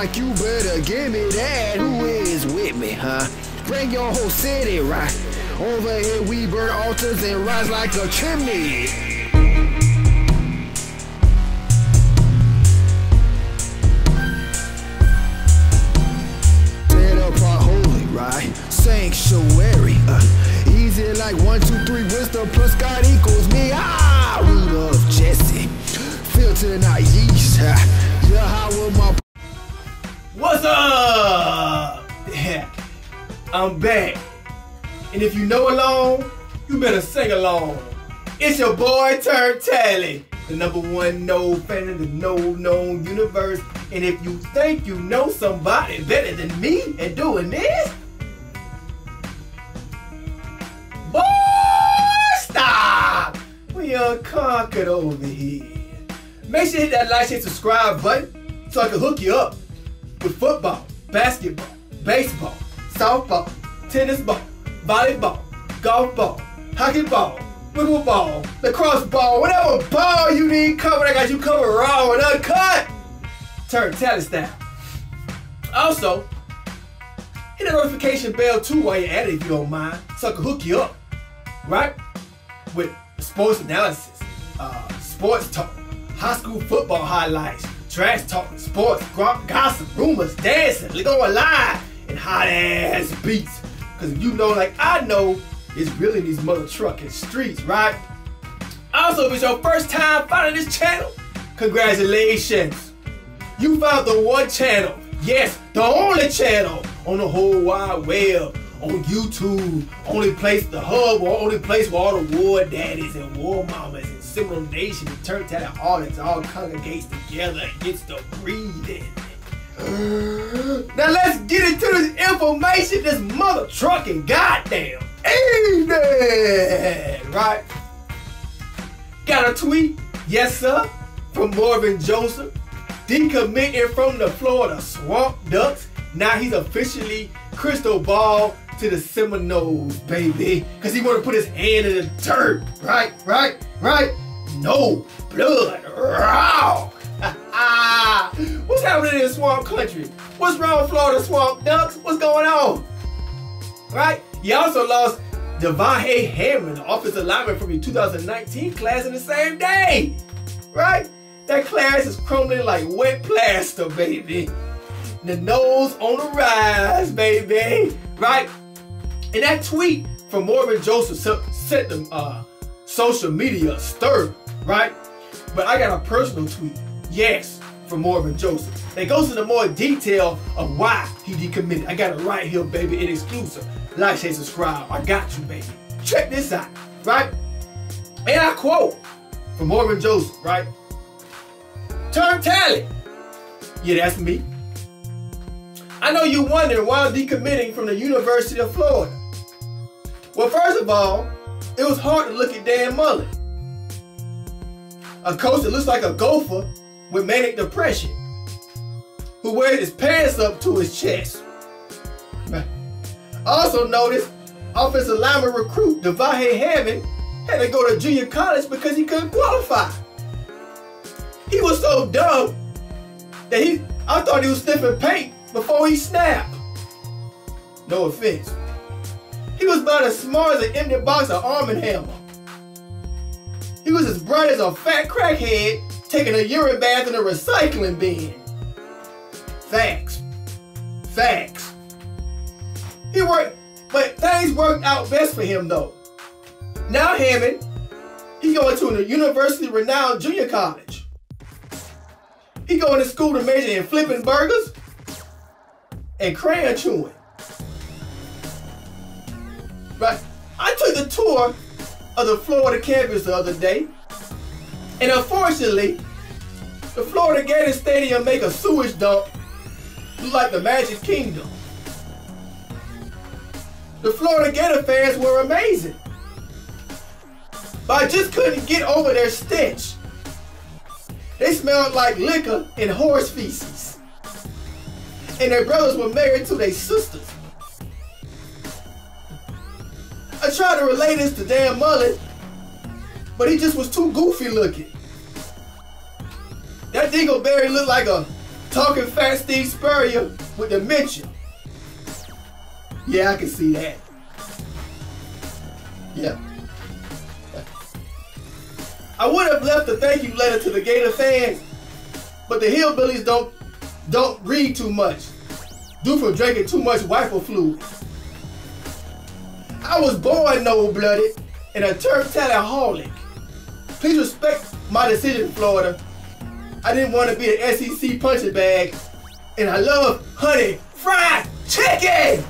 like you better give me that. Who is with me, huh? Bring your whole city right. Over here we burn altars and rise like a chimney. Set apart holy, right? Sanctuary, easy like 1, 2, 3, wisdom plus God equals me. Ah, root of Jesse. Filter not yeast. Yeah, how will my... What's up? Yeah, I'm back. And if you know along, you better sing along. It's your boy Turnt Tally, the #1 known fan in the known universe. And if you think you know somebody better than me and doing this, boy, stop! We unconquered over here. Make sure you hit that like, share, subscribe button so I can hook you up with football, basketball, baseball, softball, tennis ball, volleyball, golf ball, hockey ball, wiffle ball, lacrosse ball, whatever ball you need covered, I got you covered raw and uncut. Turnt Tally style. Also, hit the notification bell too while you're at it if you don't mind, so I can hook you up, right? With sports analysis, sports talk, high school football highlights, trash talk, sports, gossip, rumors, dancing, going live, and hot ass beats. Cause if you know like I know, it's really these mother trucking streets, right? Also, if it's your first time finding this channel, congratulations. You found the one channel, yes, the only channel on the whole wide web, on YouTube, only place, the hub, or only place where all the war daddies and war mamas and Seminole Nation and Turnt Tally audience all congregates together and gets to breathing. Now let's get into this information, this mother trucking goddamn evening, right? Got a tweet, yes sir, from Morven Joseph, decommitting from the Florida Swamp Ducks. Now he's officially crystal ball to the Seminoles, baby, because he want to put his hand in the dirt, right? No blood, raw. What's happening in swamp country? What's wrong, Florida Swamp Ducks? What's going on? Right? You also lost Devon Hay Hammond, the offensive lineman from your 2019 class, in the same day. Right? That class is crumbling like wet plaster, baby. The Noles on the rise, baby. Right? And that tweet from Morven Joseph sent them social media stir, right? But I got a personal tweet. Yes, from Morven Joseph. That goes into more detail of why he decommitted. I got it right here, baby, in exclusive. Like, share, subscribe. I got you, baby. Check this out, right? And I quote from Morven Joseph, right? Turnt Tally. Yeah, that's me. I know you're wondering why I'm decommitting from the University of Florida. Well, first of all, it was hard to look at Dan Mullen, a coach that looks like a gopher with manic depression, who wears his pants up to his chest. Also noticed, offensive lineman recruit Devon Hay Hammond had to go to junior college because he couldn't qualify. He was so dumb that I thought he was sniffing paint before he snapped. No offense. He was about as smart as an empty box of Arm & Hammer. He was as bright as a fat crackhead taking a urine bath in a recycling bin. Facts. Facts. But things worked out best for him though. Now Hammond, he going to a university-renowned junior college. He going to school to major in flipping burgers and crayon chewing. Right, I took the tour of the Florida campus the other day. And unfortunately, the Florida Gators stadium make a sewage dump look like the Magic Kingdom. The Florida Gator fans were amazing, but I just couldn't get over their stench. They smelled like liquor and horse feces. And their brothers were married to their sisters. I tried to relate this to Dan Mullen, but he just was too goofy looking. That dingleberry looked like a Talking fat Steve Spurrier with dementia. Yeah, I can see that. Yeah. I would have left a thank you letter to the Gator fans, but the hillbillies don't read too much, due from drinking too much wiper fluid. I was born noble-blooded and a Turnt Tally holic. Please respect my decision, Florida. I didn't want to be an SEC punching bag, and I love honey fried chicken!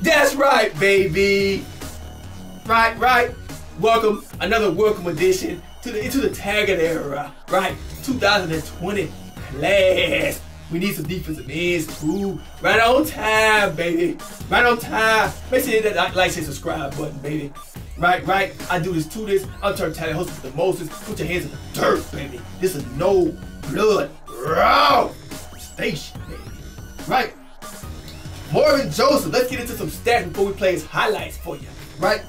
That's right, baby. Right, right. Welcome, another welcome edition to the Taggart era. Right, 2020 class. We need some defensive ends too. Right on time, baby. Right on time. Make sure you hit that like, share, subscribe button, baby. Right, right. I do this to this. I'm Turnt Tally, host with the Moses. Put your hands in the dirt, baby. This is no blood raw station, baby. Right. Morven Joseph, let's get into some stats before we play his highlights for you, right?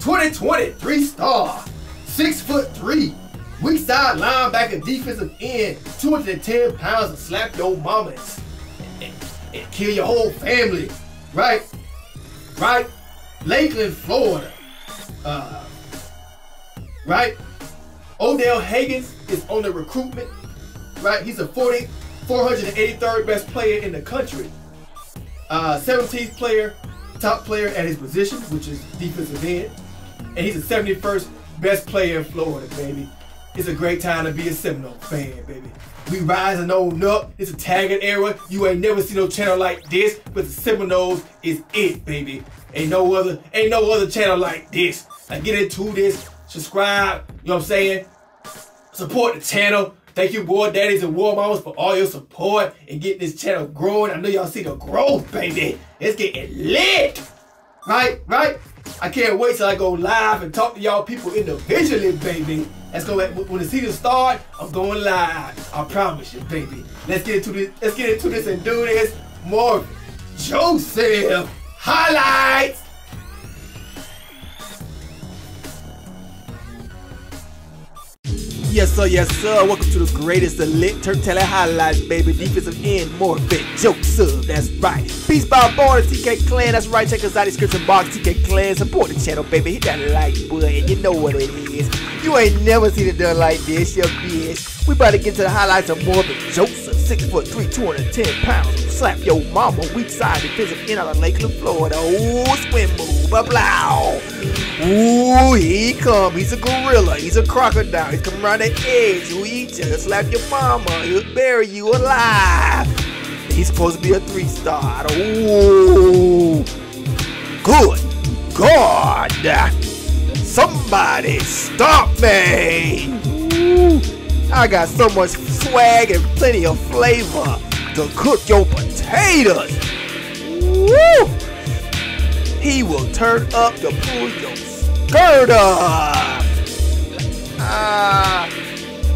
2020, 3-star, 6'3", weak side linebacker, defensive end, 210 pounds and slap your mamas and kill your whole family, right? Right? Lakeland, Florida, right? Odell Higgins is on the recruitment, right? He's a 483rd best player in the country. 17th player, top player at his position, which is defensive end. And he's the 71st best player in Florida, baby. It's a great time to be a Seminole fan, baby. We rising on up. It's a Taggart era. You ain't never seen no channel like this, but the Seminoles is it, baby. Ain't no other channel like this. Now get into this, subscribe, you know what I'm saying? Support the channel. Thank you, boy daddies and war mamas, for all your support and getting this channel growing. I know y'all see the growth, baby. It's getting lit. Right, right? I can't wait till I go live and talk to y'all people individually, baby. That's gonna, when the season starts, I'm going live. I promise you, baby. Let's get into this. Let's get into this and do this. Morven Joseph highlights. Yes, sir, yes, sir. Welcome to the greatest elite Turnt Tally highlights, baby. Defensive end, Morven Joseph. That's right. Peace by Born T.K. Clan. That's right. Check us out in the description box. T.K. Clan. Support the channel, baby. Hit that like button. You know what it is. You ain't never seen it done like this, yo, bitch. We about to get to the highlights of Morven Joseph. 6'3", 210 pounds. Slap your mama. Weak side defensive end out of Lakeland, Florida. Ooh, swim move. Blah, blah. Ooh, here he come. He's a gorilla. He's a crocodile. He's coming around the edge. He'll eat you, he'll slap your mama, he'll bury you alive. He's supposed to be a 3-star. Ooh, good God! Somebody stop me! Ooh, I got so much swag and plenty of flavor to cook your potatoes. Woo! He will turn up to pull your skirt up.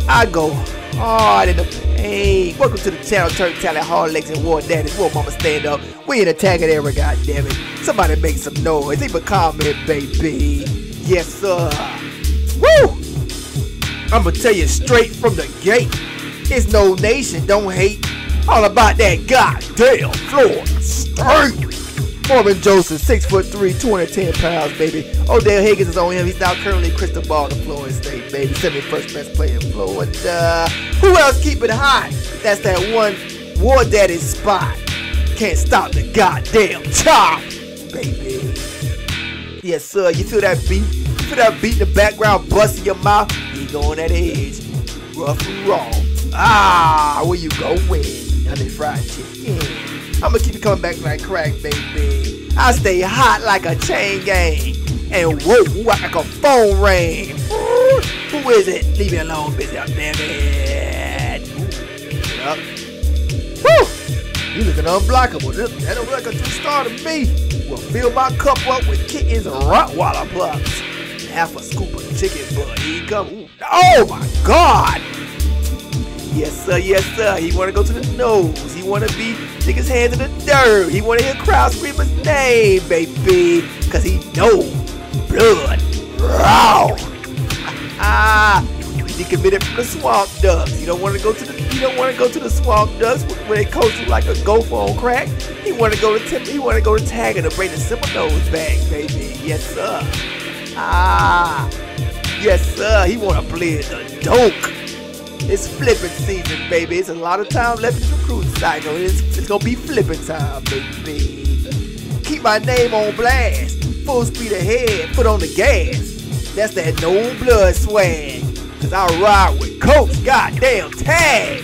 I go hard in the paint. Welcome to the channel, Turnt Tally, hard legs and war daddies. War mama, stand up. We in a Taggart era, goddammit. Somebody make some noise. Leave a comment, baby. Yes, sir. Woo! I'ma tell you straight from the gate. It's no nation, don't hate. All about that goddamn Florida State. Morven Joseph, 6'3", 210 pounds, baby. Odell Higgins is on him. He's now currently crystal ball to Florida State, baby. 71st best player in Florida. Who else keep it hot? That's that one war daddy spot. Can't stop the goddamn chop, baby. Yes, sir. You feel that beat? You feel that beat in the background busting your mouth? He going at the edge. Rough and raw. Ah, where you going? Now they fried chicken. I'ma keep it coming back like crack, baby. I stay hot like a chain gang. And whoa, like a phone ring. Ooh, who is it? Leave me alone, busy. I'm damn it. Yep. Woo! You looking unblockable. That don't look like a 2-star to me. Will fill my cup up with kittens and Rottweiler pups. Half a scoop of chicken, but he come. Ooh. Oh my God! Yes, sir, yes, sir. He wanna go to the nose. He wanna be stick his hands in the dirt. He wanna hear crowd scream his name, baby. Cause he know blood raw. because he committed from the Swamp Ducks. You don't want to go to the Swamp Ducks when they coach you like a gopher on crack. He wanted to go to Taggart to bring the Seminoles back, baby. Yes sir. Ah, yes sir. He want to play the doke. It's flipping season, baby. It's a lot of time left in the recruiting cycle. It's gonna be flipping time, baby. Keep my name on blast. Full speed ahead, foot on the gas. That's that no blood swag. Cause I ride with Coach Goddamn Tag.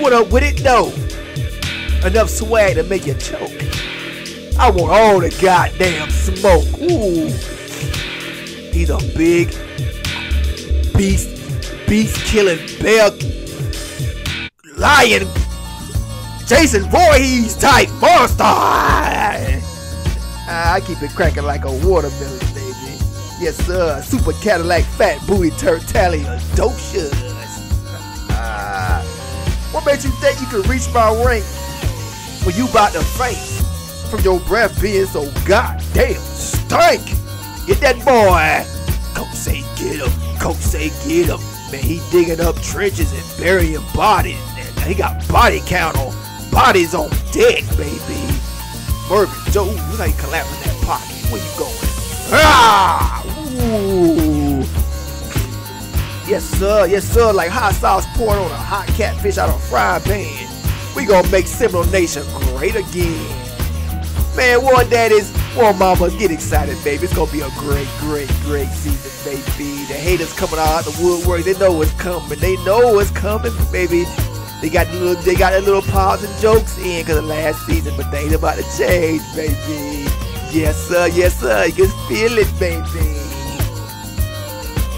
What up with it though? Enough swag to make you choke. I want all the goddamn smoke. Ooh. He's a big beast killing bear lion Jason Voorhees type monster. I keep it cracking like a watermelon, baby. Yes, sir. Super Cadillac, fat booty, Turnt Tally, adocious. What made you think you could reach my rank when you bout to faint from your breath being so goddamn stank? Get that boy. Coach say get him. Coach say get him. Man, he digging up trenches and burying bodies. He got body count on bodies on deck, baby. Morven Joseph, you ain't collapsing that pocket. Where you going? Ah! Ooh. Yes, sir. Yes, sir. Like hot sauce poured on a hot catfish out of a frying pan. We gonna make Seminole Nation great again. Man, war daddies, war mamas, get excited, baby. It's gonna be a great season, baby. The haters coming out of the woodwork. They know it's coming. They know it's coming, baby. They got the little pause and jokes in because of last season, but things about to change, baby. Yes, sir. Yes, sir. You can feel it, baby.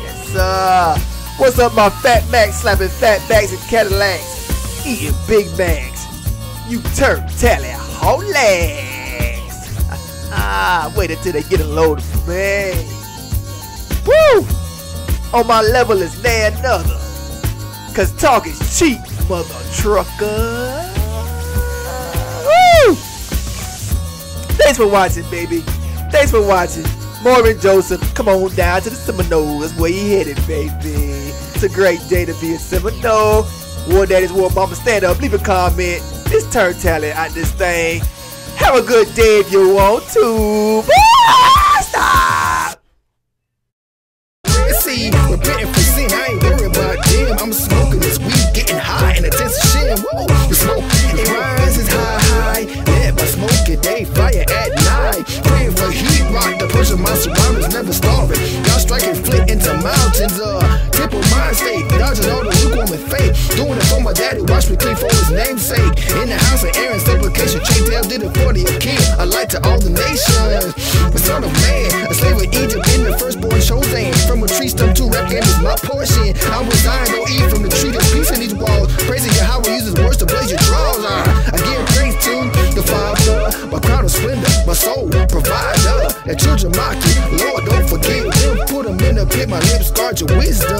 Yes, sir. What's up, my fat max slapping fat bags and Cadillacs, eating Big Macs? You Turnt Tally holags. Wait until they get a load of me. Woo! On my level is there another, cause talk is cheap. Mother trucker. Woo! Thanks for watching, baby. Thanks for watching. Morven Joseph, come on down to the Seminoles. Where you headed, baby? It's a great day to be a Seminole. War daddies, war mama, stand up, leave a comment. It's Turnt Tally out this thing. Have a good day if you want to. Stop! See, we're bitten for sin. I ain't worried about them. I'm smoking this weed, getting high and a taste of shit. Whoa, the smoke, it rises high. Let my smoke it, they fire at night. Praying for heat, rock the pressure. My surroundings never starving. Y'all striking flint into mountains. Triple mind state, dodging all the lukewarm and fake. Doing it for my daddy, watch me clean for his namesake. In the house of Aaron's supplication, J. Dale did it for the king. A light to all the nations. The son of man, a slave of Egypt in the firstborn chosen. From a tree stump to rap game is my portion. I was dying, don't eat from the tree that's peace in these walls. Praising Yahweh, use his words to blaze your draws. I give praise to the Father, my crown of splendor, my soul provider. And children mock you, Lord, don't forgive them. Put them in the pit, my lips guard your wisdom.